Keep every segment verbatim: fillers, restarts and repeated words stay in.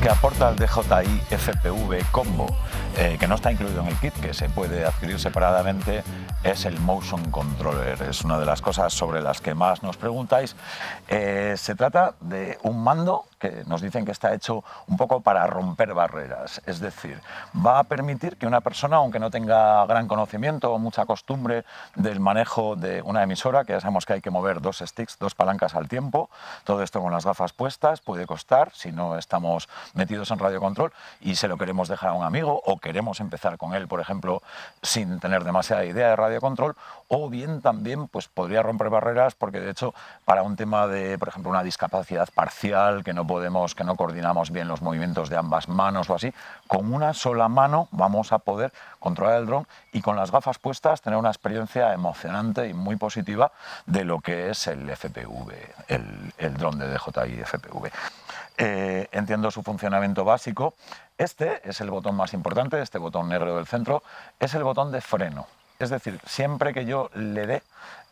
que aporta el D J I F P V Combo, eh, que no está incluido en el kit, que se puede adquirir separadamente, es el motion controller. Es una de las cosas sobre las que más nos preguntáis. Eh, se trata de un mando que nos dicen que está hecho un poco para romper barreras. Es decir, va a permitir que una persona, aunque no tenga gran conocimiento o mucha costumbre del manejo de una emisora, que ya sabemos que hay que mover dos sticks, dos palancas al tiempo, todo esto con las gafas puestas, puede costar si no estamos metidos en radio control y se lo queremos dejar a un amigo o queremos empezar con él, por ejemplo, sin tener demasiada idea de radio control, o bien también pues, podría romper barreras porque, de hecho, para un tema de, por ejemplo, una discapacidad parcial, que no podemos, que no coordinamos bien los movimientos de ambas manos o así, con una sola mano vamos a poder controlar el dron y con las gafas puestas tener una experiencia emocionante y muy positiva de lo que es el F P V, el, el dron de D J I F P V. Eh, entiendo su funcionamiento básico. Este es el botón más importante, este botón negro del centro, es el botón de freno. Es decir, siempre que yo le dé,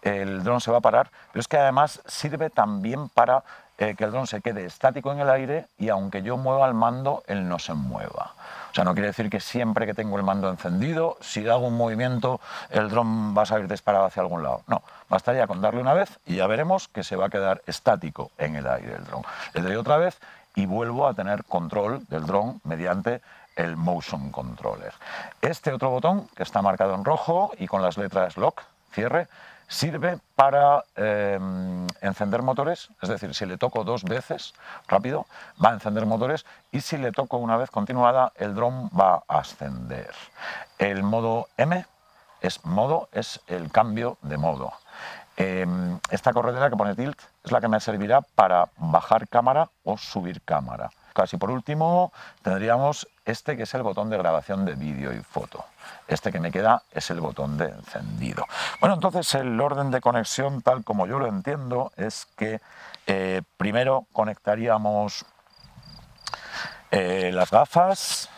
el dron se va a parar, pero es que además sirve también para eh, que el dron se quede estático en el aire y aunque yo mueva el mando, él no se mueva. O sea, no quiere decir que siempre que tengo el mando encendido, si hago un movimiento, el dron va a salir disparado hacia algún lado. No, bastaría con darle una vez y ya veremos que se va a quedar estático en el aire el dron. Le doy otra vez y vuelvo a tener control del dron mediante el motion controller. Este otro botón, que está marcado en rojo y con las letras lock, cierre, sirve para eh, encender motores, es decir, si le toco dos veces rápido, va a encender motores y si le toco una vez continuada, el dron va a ascender. El modo M es modo, es el cambio de modo. Eh, esta corredera que pone tilt es la que me servirá para bajar cámara o subir cámara. Casi por último tendríamos este que es el botón de grabación de vídeo y foto. Este que me queda es el botón de encendido. Bueno, entonces el orden de conexión, tal como yo lo entiendo, es que eh, primero conectaríamos eh, las gafas,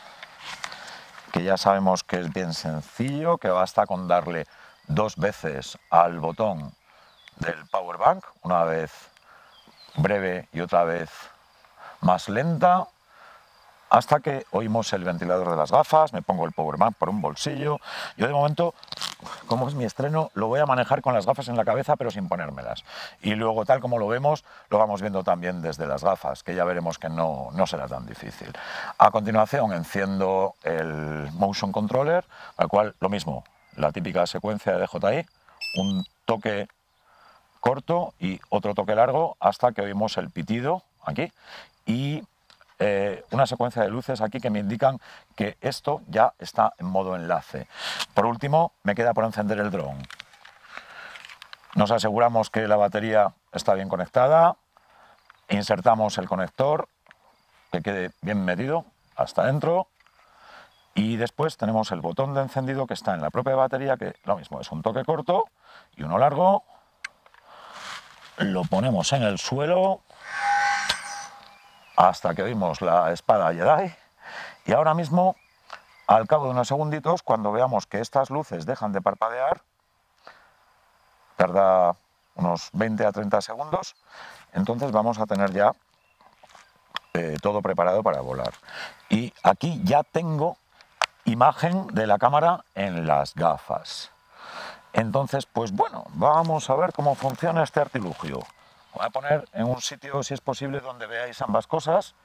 que ya sabemos que es bien sencillo, que basta con darle dos veces al botón del powerbank, una vez breve y otra vez más lenta, hasta que oímos el ventilador de las gafas, me pongo el powerbank por un bolsillo. Yo de momento, como es mi estreno, lo voy a manejar con las gafas en la cabeza, pero sin ponérmelas. Y luego, tal como lo vemos, lo vamos viendo también desde las gafas, que ya veremos que no, no será tan difícil. A continuación, enciendo el motion controller, al cual lo mismo, la típica secuencia de D J I, un toque corto y otro toque largo, hasta que oímos el pitido aquí, y Eh, una secuencia de luces aquí que me indican que esto ya está en modo enlace. Por último, me queda por encender el dron. Nos aseguramos que la batería está bien conectada, insertamos el conector, que quede bien metido hasta dentro, y después tenemos el botón de encendido que está en la propia batería, que lo mismo, es un toque corto y uno largo. Lo ponemos en el suelo hasta que oímos la espada Jedi y ahora mismo, al cabo de unos segunditos, cuando veamos que estas luces dejan de parpadear, tarda unos veinte a treinta segundos, entonces vamos a tener ya eh, todo preparado para volar. Y aquí ya tengo imagen de la cámara en las gafas. Entonces, pues bueno, vamos a ver cómo funciona este artilugio. Voy a poner en un sitio, si es posible, donde veáis ambas cosas.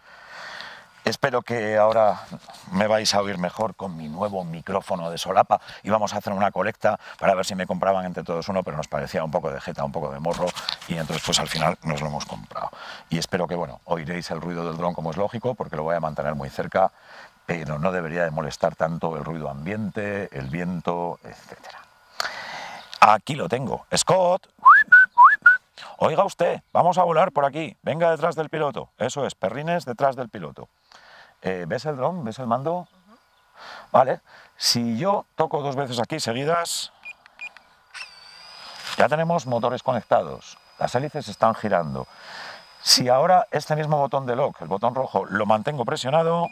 Espero que ahora me vais a oír mejor con mi nuevo micrófono de solapa. Íbamos a hacer una colecta para ver si me compraban entre todos uno, pero nos parecía un poco de jeta, un poco de morro, y entonces pues al final nos lo hemos comprado. Y espero que, bueno, oiréis el ruido del dron como es lógico, porque lo voy a mantener muy cerca, pero no debería de molestar tanto el ruido ambiente, el viento, etcétera. Aquí lo tengo. Scott. Oiga usted, vamos a volar por aquí, venga detrás del piloto. Eso es, perrines detrás del piloto. Eh, ¿Ves el dron? ¿Ves el mando? Uh-huh. Vale, si yo toco dos veces aquí seguidas, ya tenemos motores conectados, las hélices están girando. Si ahora este mismo botón de lock, el botón rojo, lo mantengo presionado,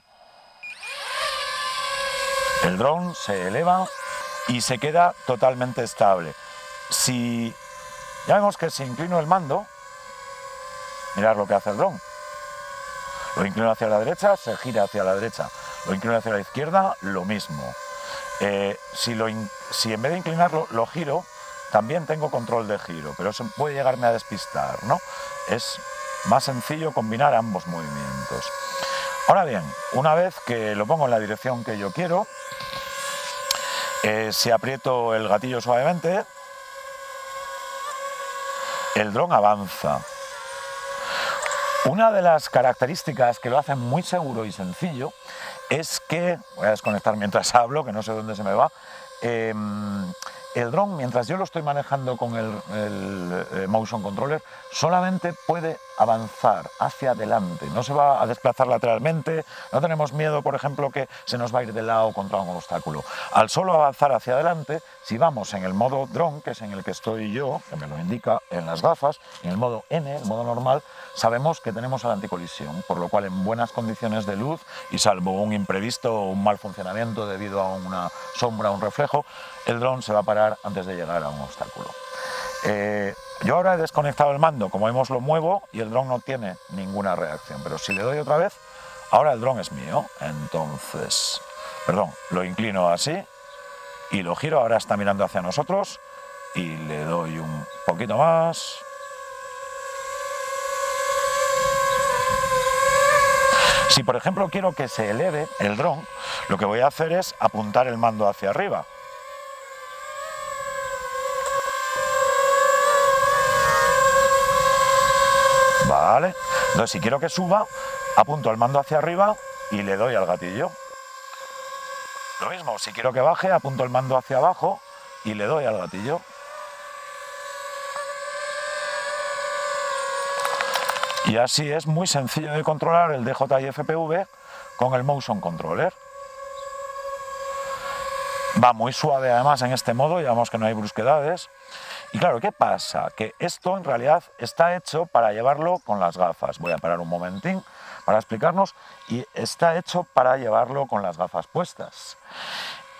el dron se eleva y se queda totalmente estable. Si ya vemos que si inclino el mando, mirad lo que hace el dron. Lo inclino hacia la derecha, se gira hacia la derecha. Lo inclino hacia la izquierda, lo mismo. Eh, si, lo in, si en vez de inclinarlo lo giro, también tengo control de giro, pero eso puede llegarme a despistar, ¿no? Es más sencillo combinar ambos movimientos. Ahora bien, una vez que lo pongo en la dirección que yo quiero, eh, si aprieto el gatillo suavemente, el dron avanza. Una de las características que lo hacen muy seguro y sencillo es que, voy a desconectar mientras hablo, que no sé dónde se me va, eh, el dron, mientras yo lo estoy manejando con el, el, el motion controller, solamente puede avanzar hacia adelante, no se va a desplazar lateralmente, no tenemos miedo, por ejemplo, que se nos va a ir de lado contra un obstáculo. Al solo avanzar hacia adelante, si vamos en el modo dron, que es en el que estoy yo, que me lo indica en las gafas, en el modo N, el modo normal, sabemos que tenemos a la anticolisión, por lo cual en buenas condiciones de luz, y salvo un imprevisto o un mal funcionamiento debido a una sombra o un reflejo, el dron se va a parar antes de llegar a un obstáculo. Eh, yo ahora he desconectado el mando, como vemos lo muevo y el dron no tiene ninguna reacción, pero si le doy otra vez, ahora el dron es mío, entonces, perdón, lo inclino así y lo giro, ahora está mirando hacia nosotros y le doy un poquito más. Si por ejemplo quiero que se eleve el dron, lo que voy a hacer es apuntar el mando hacia arriba. ¿Vale? Entonces, si quiero que suba, apunto el mando hacia arriba y le doy al gatillo. Lo mismo, si quiero que baje, apunto el mando hacia abajo y le doy al gatillo. Y así es muy sencillo de controlar el D J I F P V con el motion controller. Va muy suave además en este modo, ya vemos que no hay brusquedades. Y claro, ¿qué pasa? Que esto en realidad está hecho para llevarlo con las gafas. Voy a parar un momentín para explicarnos. Y está hecho para llevarlo con las gafas puestas.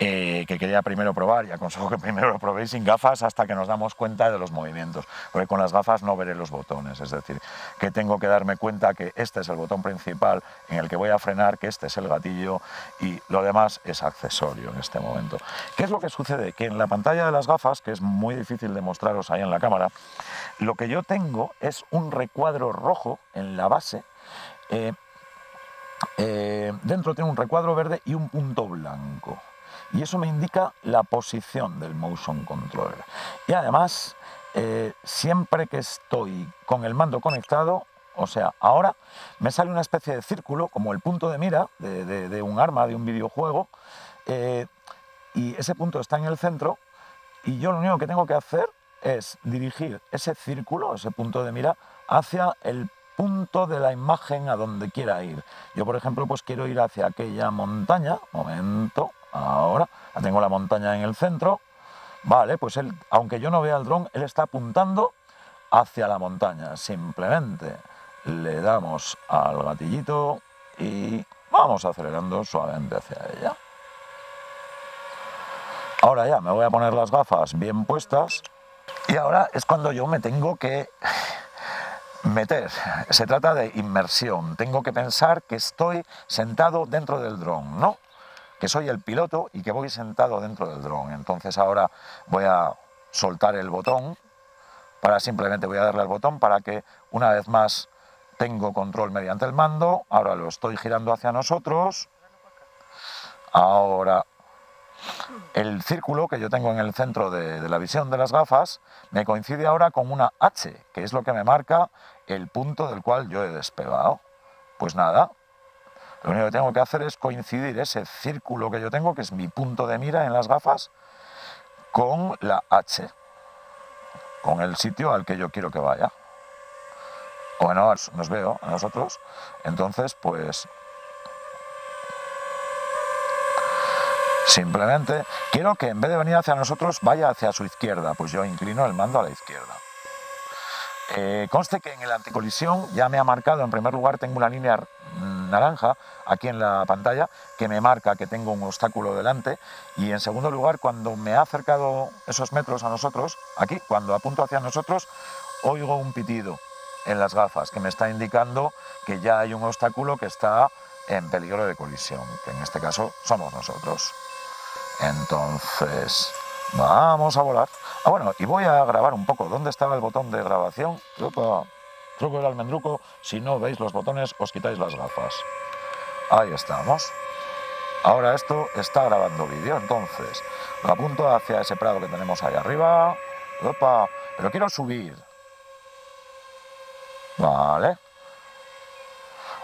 Eh, que quería primero probar y aconsejo que primero lo probéis sin gafas hasta que nos damos cuenta de los movimientos. Porque con las gafas no veré los botones. Es decir, que tengo que darme cuenta que este es el botón principal en el que voy a frenar, que este es el gatillo y lo demás es accesorio en este momento. ¿Qué es lo que sucede? Que en la pantalla de las gafas, que es muy difícil de mostraros ahí en la cámara, lo que yo tengo es un recuadro rojo en la base. Eh, eh, dentro tiene un recuadro verde y un punto blanco. Y eso me indica la posición del motion controller. Y además, eh, siempre que estoy con el mando conectado, o sea, ahora me sale una especie de círculo, como el punto de mira de, de, de un arma, de un videojuego, eh, y ese punto está en el centro, y yo lo único que tengo que hacer es dirigir ese círculo, ese punto de mira, hacia el punto de la imagen a donde quiera ir. Yo, por ejemplo, pues quiero ir hacia aquella montaña, momento... Ahora, tengo la montaña en el centro, vale, pues él, aunque yo no vea el dron, él está apuntando hacia la montaña. Simplemente le damos al gatillito y vamos acelerando suavemente hacia ella. Ahora ya, me voy a poner las gafas bien puestas y ahora es cuando yo me tengo que... meter. Se trata de inmersión, tengo que pensar que estoy sentado dentro del dron, ¿no? Que soy el piloto y que voy sentado dentro del dron. Entonces ahora voy a soltar el botón, para simplemente voy a darle al botón para que una vez más tengo control mediante el mando. Ahora lo estoy girando hacia nosotros. Ahora el círculo que yo tengo en el centro de, de la visión de las gafas me coincide ahora con una H, que es lo que me marca el punto del cual yo he despegado. Pues nada. Lo único que tengo que hacer es coincidir ese círculo que yo tengo, que es mi punto de mira en las gafas, con la H, con el sitio al que yo quiero que vaya. Bueno, nos veo a nosotros, entonces pues... simplemente quiero que en vez de venir hacia nosotros vaya hacia su izquierda, pues yo inclino el mando a la izquierda. Eh, conste que en el anticolisión ya me ha marcado, en primer lugar tengo una línea naranja aquí en la pantalla que me marca que tengo un obstáculo delante, y en segundo lugar cuando me ha acercado esos metros a nosotros, aquí, cuando apunto hacia nosotros, oigo un pitido en las gafas, que me está indicando que ya hay un obstáculo que está en peligro de colisión, que en este caso somos nosotros. Entonces, vamos a volar. Ah, bueno, y voy a grabar un poco. ¿Dónde estaba el botón de grabación? Truco, truco del almendruco. Si no veis los botones, os quitáis las gafas. Ahí estamos. Ahora esto está grabando vídeo, entonces lo apunto hacia ese prado que tenemos ahí arriba. Opa, pero quiero subir. Vale.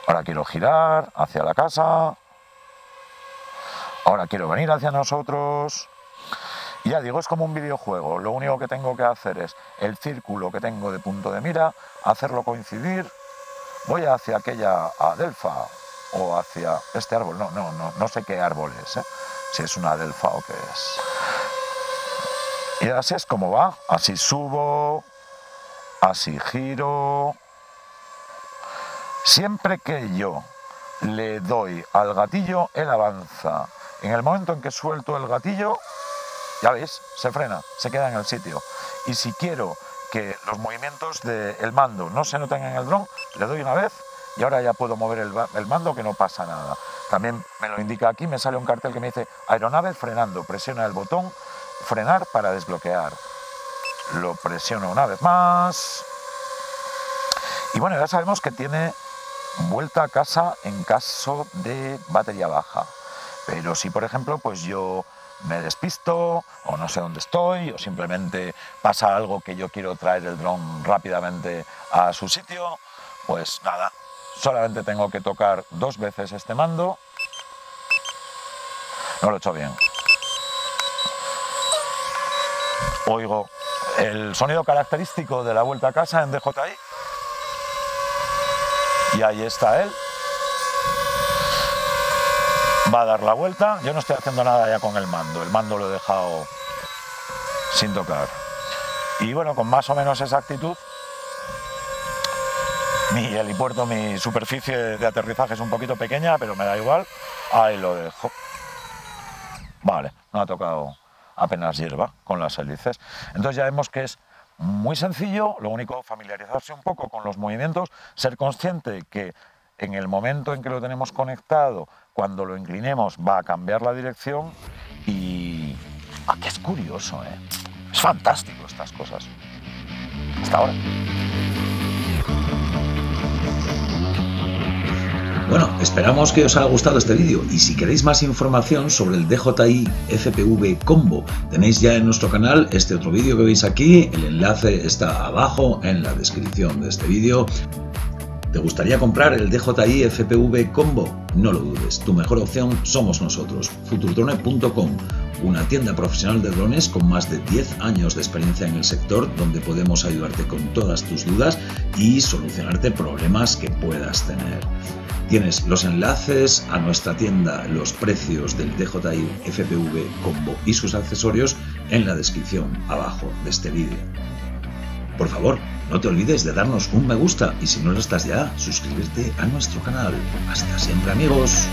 Ahora quiero girar hacia la casa. Ahora quiero venir hacia nosotros. Y ya digo, es como un videojuego. Lo único que tengo que hacer es el círculo que tengo de punto de mira, hacerlo coincidir. Voy hacia aquella Adelfa o hacia este árbol. No, no, no, no sé qué árbol es, ¿eh? Si es una Adelfa o qué es. Y así es como va. Así subo, así giro. Siempre que yo le doy al gatillo, él avanza. En el momento en que suelto el gatillo, ya veis, se frena, se queda en el sitio. Y si quiero que los movimientos del mando no se noten en el dron, le doy una vez y ahora ya puedo mover el, el mando, que no pasa nada. También me lo indica aquí, me sale un cartel que me dice aeronave frenando, presiona el botón frenar para desbloquear. Lo presiono una vez más. Y bueno, ya sabemos que tiene vuelta a casa en caso de batería baja. Pero si, por ejemplo, pues yo me despisto o no sé dónde estoy o simplemente pasa algo que yo quiero traer el dron rápidamente a su sitio, pues nada, solamente tengo que tocar dos veces este mando. No lo he hecho bien. Oigo el sonido característico de la vuelta a casa en D J I. Y ahí está él. Va a dar la vuelta. Yo no estoy haciendo nada ya con el mando. El mando lo he dejado sin tocar. Y bueno, con más o menos exactitud, mi helipuerto, mi superficie de aterrizaje es un poquito pequeña, pero me da igual. Ahí lo dejo. Vale, no ha tocado apenas hierba con las hélices. Entonces ya vemos que es muy sencillo. Lo único, familiarizarse un poco con los movimientos, ser consciente que en el momento en que lo tenemos conectado, cuando lo inclinemos, va a cambiar la dirección. Y ah, que es curioso, ¿eh? Es fantástico estas cosas. Hasta ahora. Bueno, esperamos que os haya gustado este vídeo, y si queréis más información sobre el D J I F P V Combo, tenéis ya en nuestro canal este otro vídeo que veis aquí. El enlace está abajo en la descripción de este vídeo. ¿Te gustaría comprar el D J I F P V Combo? No lo dudes, tu mejor opción somos nosotros, futur drone punto com, una tienda profesional de drones con más de diez años de experiencia en el sector, donde podemos ayudarte con todas tus dudas y solucionarte problemas que puedas tener. Tienes los enlaces a nuestra tienda, los precios del D J I F P V Combo y sus accesorios en la descripción abajo de este vídeo. Por favor, no te olvides de darnos un me gusta y si no lo estás ya, suscribirte a nuestro canal. Hasta siempre, amigos.